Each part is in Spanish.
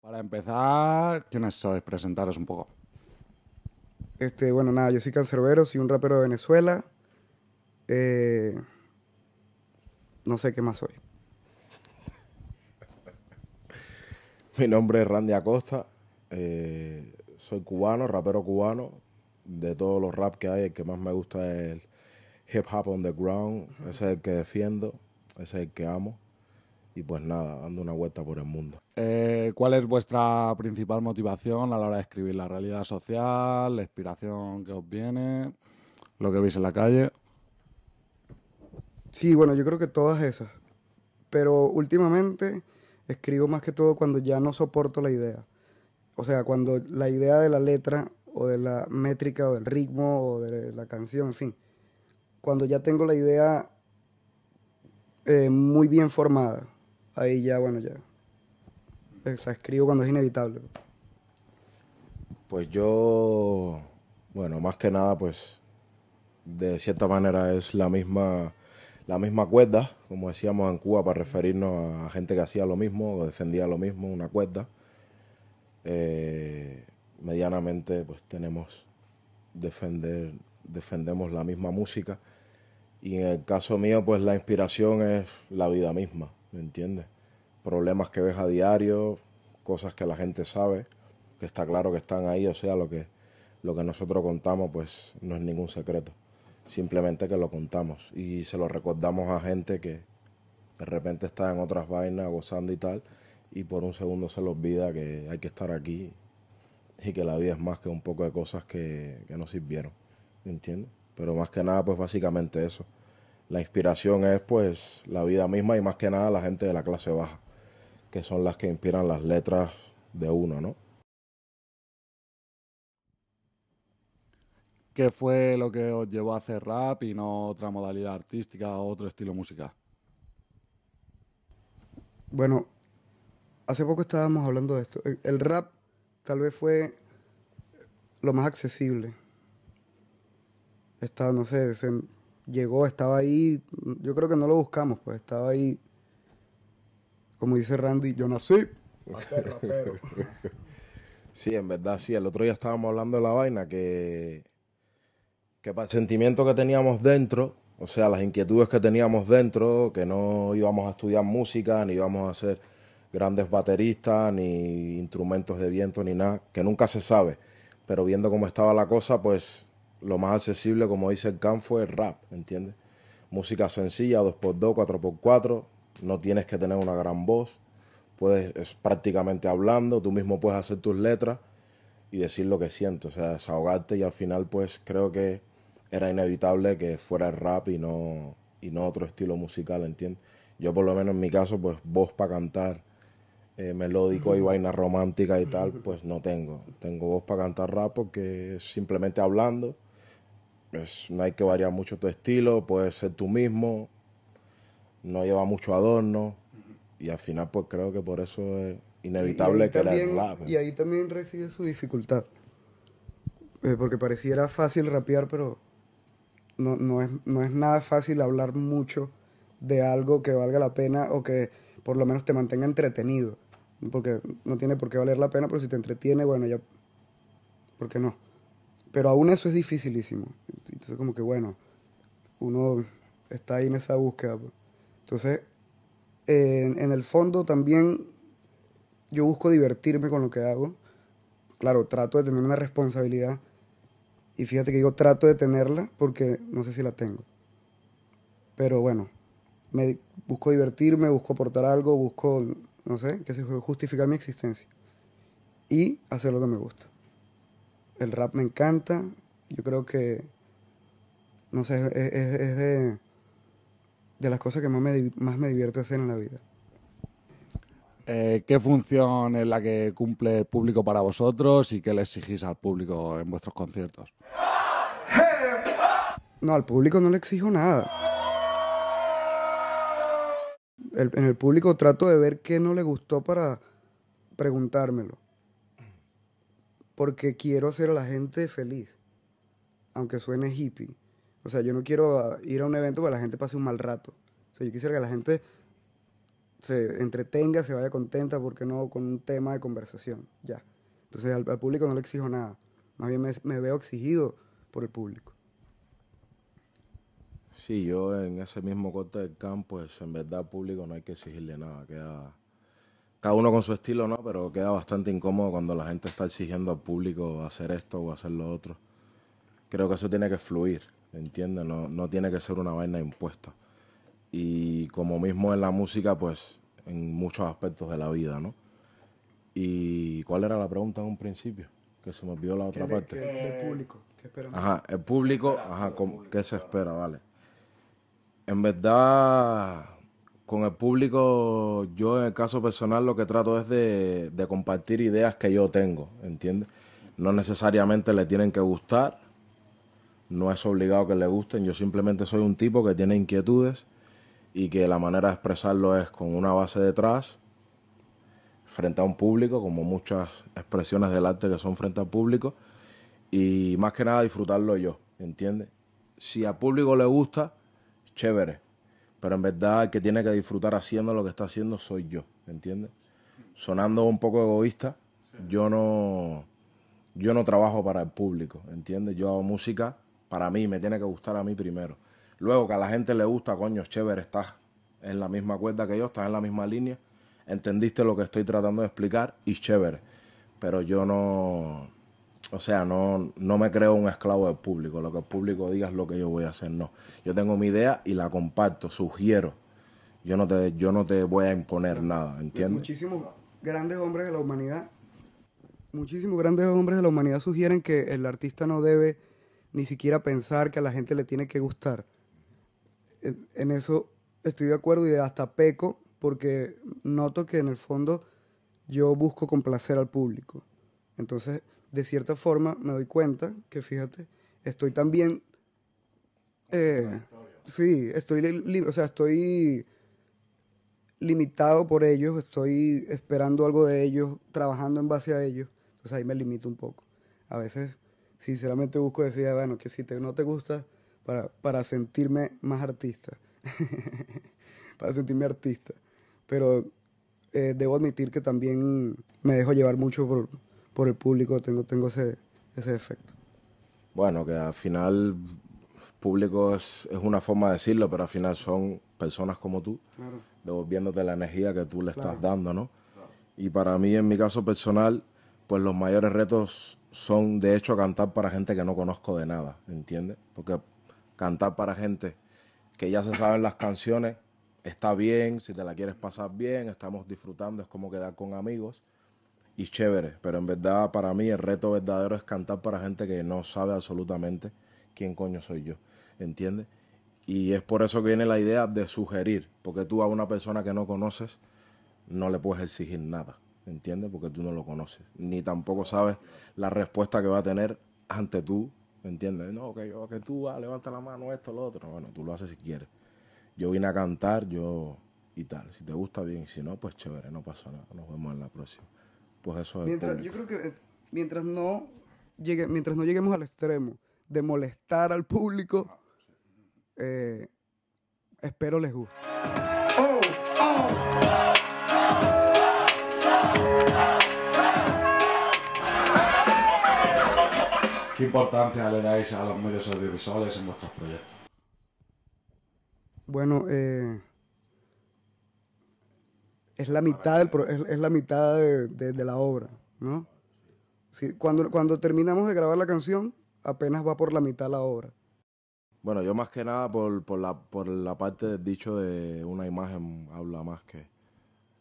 Para empezar, ¿quiénes sois? Presentaros un poco. Bueno, nada, yo soy Cancerbero, soy un rapero de Venezuela. No sé qué más soy. Mi nombre es Randy Acosta. Soy cubano, rapero cubano. De todos los rap que hay, el que más me gusta es el hip hop on the ground. Ese es el que defiendo, ese es el que amo. Y pues nada, dando una vuelta por el mundo. ¿Cuál es vuestra principal motivación a la hora de escribir? ¿La realidad social, la inspiración que os viene, lo que veis en la calle? Sí, bueno, yo creo que todas esas. Pero últimamente escribo más que todo cuando ya no soporto la idea. O sea, cuando la idea de la letra o de la métrica o del ritmo o de la canción, en fin. Cuando ya tengo la idea muy bien formada. Ahí ya, bueno, ya la escribo cuando es inevitable. Pues yo, bueno, más que nada, pues de cierta manera es la misma cuerda, como decíamos en Cuba, para referirnos a gente que hacía lo mismo o defendía lo mismo, una cuerda. Medianamente, pues defendemos la misma música. Y en el caso mío, pues la inspiración es la vida misma, ¿me entiendes? Problemas que ves a diario, cosas que la gente sabe, que está claro que están ahí, o sea, lo que nosotros contamos pues no es ningún secreto, simplemente que lo contamos y se lo recordamos a gente que de repente está en otras vainas gozando y tal, y por un segundo se le olvida que hay que estar aquí y que la vida es más que un poco de cosas que no sirvieron, ¿me entiendes? Pero más que nada, pues básicamente eso. La inspiración es pues la vida misma y más que nada la gente de la clase baja, que son las que inspiran las letras de uno, ¿no? ¿Qué fue lo que os llevó a hacer rap y no otra modalidad artística o otro estilo musical? Bueno, hace poco estábamos hablando de esto. El rap tal vez fue lo más accesible. Estaba, no sé, llegó, estaba ahí, yo creo que no lo buscamos, pues estaba ahí, como dice Randy, yo nací para ser rapero. Sí, en verdad, sí, el otro día estábamos hablando de la vaina, que para el sentimiento que teníamos dentro, o sea, las inquietudes que teníamos dentro, que no íbamos a estudiar música, ni íbamos a ser grandes bateristas, ni instrumentos de viento, ni nada, que nunca se sabe, pero viendo cómo estaba la cosa, pues lo más accesible, como dice el Can, fue el rap, ¿entiendes? Música sencilla, 2x2, 4x4, no tienes que tener una gran voz, puedes prácticamente hablando, tú mismo puedes hacer tus letras y decir lo que sientes, o sea, desahogarte, y al final pues creo que era inevitable que fuera el rap y no otro estilo musical, ¿entiendes? Yo por lo menos en mi caso, pues voz para cantar melódico y vaina romántica y tal, pues no tengo. Tengo voz para cantar rap porque es simplemente hablando. No hay que variar mucho tu estilo, puedes ser tú mismo, no lleva mucho adorno, y al final pues creo que por eso es inevitable que era el rap. Y ahí también reside su dificultad, porque pareciera fácil rapear, pero no es nada fácil hablar mucho de algo que valga la pena o que por lo menos te mantenga entretenido, porque no tiene por qué valer la pena, pero si te entretiene, bueno, ya, ¿por qué no? Pero aún eso es dificilísimo. Entonces, como que, bueno, uno está ahí en esa búsqueda. Entonces, en el fondo también yo busco divertirme con lo que hago. Claro, trato de tener una responsabilidad. Y fíjate que digo trato de tenerla porque no sé si la tengo. Pero bueno, busco divertirme, busco aportar algo, busco, no sé, que se justificar mi existencia. Y hacer lo que me gusta. El rap me encanta. Yo creo que, no sé, es de las cosas que más me divierte hacer en la vida. ¿Qué función es la que cumple el público para vosotros y qué le exigís al público en vuestros conciertos? No, al público no le exijo nada. En el público trato de ver qué no le gustó para preguntármelo. Porque quiero hacer a la gente feliz, aunque suene hippie. O sea, yo no quiero ir a un evento para que la gente pase un mal rato. O sea, yo quisiera que la gente se entretenga, se vaya contenta, porque no con un tema de conversación, ya. Entonces al público no le exijo nada, más bien me veo exigido por el público. Sí, yo en ese mismo corte del campo, pues en verdad al público no hay que exigirle nada, queda cada uno con su estilo, ¿no? Pero queda bastante incómodo cuando la gente está exigiendo al público hacer esto o hacer lo otro. Creo que eso tiene que fluir, ¿entiendes? No tiene que ser una vaina impuesta. Y como mismo en la música, pues en muchos aspectos de la vida, ¿no? ¿Y cuál era la pregunta en un principio? Que se me olvidó la otra parte. El público. ¿Qué esperamos? Ajá, el público, ajá, ¿qué se espera? Vale. En verdad, con el público, yo en el caso personal lo que trato es de compartir ideas que yo tengo, ¿entiendes? No necesariamente le tienen que gustar, no es obligado que le gusten, yo simplemente soy un tipo que tiene inquietudes y que la manera de expresarlo es con una base detrás, frente a un público, como muchas expresiones del arte que son frente al público, y más que nada disfrutarlo yo, ¿entiendes? Si al público le gusta, chévere, pero en verdad el que tiene que disfrutar haciendo lo que está haciendo soy yo, ¿entiendes? Sonando un poco egoísta, sí. Yo no trabajo para el público, ¿entiendes? Yo hago música para mí, me tiene que gustar a mí primero. Luego, que a la gente le gusta, coño, chévere, estás en la misma cuerda que yo, estás en la misma línea, entendiste lo que estoy tratando de explicar y chévere. Pero yo no, o sea, no me creo un esclavo del público. Lo que el público diga es lo que yo voy a hacer, no. Yo tengo mi idea y la comparto, sugiero. Yo no te voy a imponer nada, ¿entiendes? Muchísimos grandes hombres de la humanidad, sugieren que el artista no debe ni siquiera pensar que a la gente le tiene que gustar. En eso estoy de acuerdo y hasta peco, porque noto que en el fondo yo busco complacer al público. Entonces, de cierta forma, me doy cuenta que, fíjate, estoy también... sí, estoy limitado por ellos, estoy esperando algo de ellos, trabajando en base a ellos. Entonces ahí me limito un poco. A veces, sinceramente, busco decir, bueno, que si no te gusta, para sentirme más artista. Para sentirme artista. Pero debo admitir que también me dejo llevar mucho por el público, tengo ese efecto. Bueno, que al final público es una forma de decirlo, pero al final son personas como tú, claro, devolviéndote la energía que tú le claro estás dando, ¿no? Claro. Y para mí, en mi caso personal, pues los mayores retos son, de hecho, cantar para gente que no conozco de nada, ¿entiendes? Porque cantar para gente que ya se saben las canciones, está bien, si te la quieres pasar bien, estamos disfrutando, es como quedar con amigos y chévere, pero en verdad para mí el reto verdadero es cantar para gente que no sabe absolutamente quién coño soy yo, ¿entiendes? Y es por eso que viene la idea de sugerir, porque tú a una persona que no conoces no le puedes exigir nada, ¿entiendes? Porque tú no lo conoces, ni tampoco sabes la respuesta que va a tener ante tú, ¿entiendes? No, que tú levanta la mano, esto, lo otro, bueno, tú lo haces si quieres. Yo vine a cantar, yo y tal. Si te gusta, bien. Si no, pues chévere, no pasa nada. Nos vemos en la próxima. Pues eso es. Yo creo que mientras no lleguemos al extremo de molestar al público, espero les guste. Oh, oh. ¿Qué importancia le dais a los medios audiovisuales en vuestros proyectos? Bueno, es la mitad de la obra, ¿no? Sí, cuando terminamos de grabar la canción, apenas va por la mitad la obra. Bueno, yo más que nada por la parte del dicho de una imagen habla más que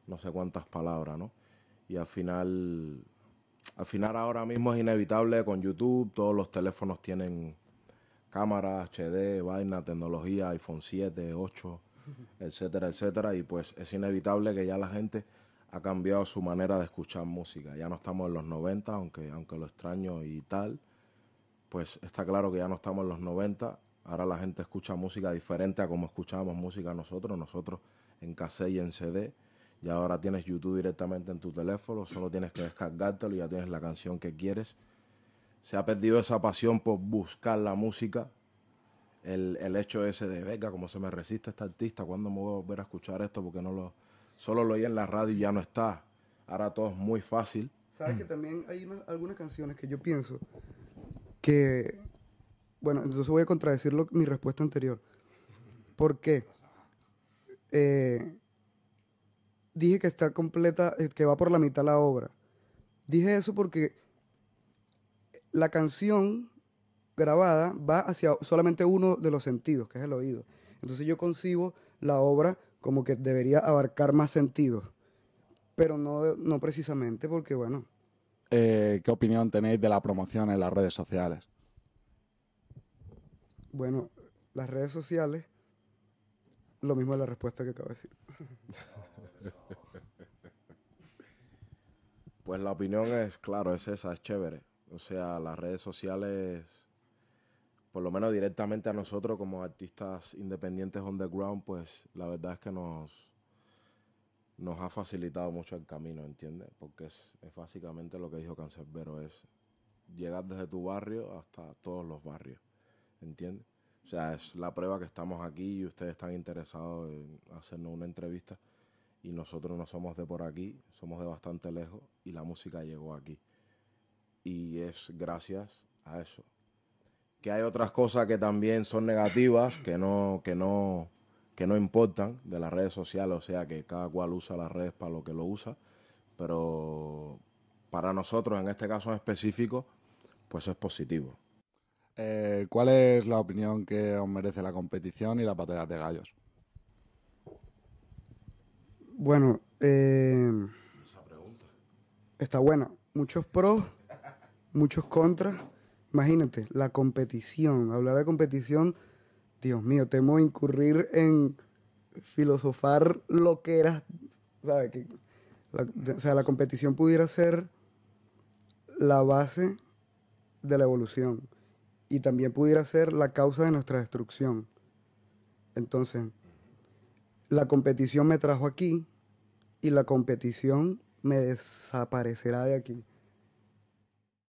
no sé cuántas palabras, ¿no? Y al final ahora mismo es inevitable con YouTube, todos los teléfonos tienen... cámaras, HD, vaina, tecnología, iPhone 7, 8, etcétera, etcétera. Y pues es inevitable que ya la gente ha cambiado su manera de escuchar música. Ya no estamos en los 90, aunque lo extraño y tal. Pues está claro que ya no estamos en los 90. Ahora la gente escucha música diferente a como escuchábamos música nosotros. Nosotros en cassette y en CD. Y ahora tienes YouTube directamente en tu teléfono. Solo tienes que descargártelo y ya tienes la canción que quieres. Se ha perdido esa pasión por buscar la música, el hecho ese de, venga, cómo se me resiste este artista, cuándo me voy a volver a escuchar esto porque no lo, Solo lo oía en la radio y ya no está. Ahora todo es muy fácil. Sabes que también hay algunas canciones que yo pienso que... Bueno, entonces voy a contradecir mi respuesta anterior. ¿Por qué? Dije que está completa, que va por la mitad la obra. Dije eso porque la canción grabada va hacia solamente uno de los sentidos, que es el oído. Entonces yo concibo la obra como que debería abarcar más sentidos, pero no precisamente porque, bueno. ¿Qué opinión tenéis de la promoción en las redes sociales? Bueno, las redes sociales, lo mismo es la respuesta que acabo de decir. Pues la opinión es, claro, es esa, es chévere. O sea, las redes sociales, por lo menos directamente a nosotros como artistas independientes underground, pues la verdad es que nos ha facilitado mucho el camino, ¿entiendes? Porque es básicamente lo que dijo Cancerbero, es llegar desde tu barrio hasta todos los barrios. ¿Entiendes? O sea, es la prueba que estamos aquí y ustedes están interesados en hacernos una entrevista y nosotros no somos de por aquí, somos de bastante lejos y la música llegó aquí. Y es gracias a eso. Que hay otras cosas que también son negativas, que no importan de las redes sociales, o sea, que cada cual usa las redes para lo que lo usa, pero para nosotros, en este caso en específico, pues es positivo. ¿Cuál es la opinión que os merece la competición y las batallas de gallos? Bueno, esa pregunta está buena. Muchos pros, muchos contras. Imagínate, la competición. Hablar de competición, Dios mío, temo incurrir en filosofar lo que era, ¿sabes? La competición pudiera ser la base de la evolución. Y también pudiera ser la causa de nuestra destrucción. Entonces, la competición me trajo aquí y la competición me desaparecerá de aquí.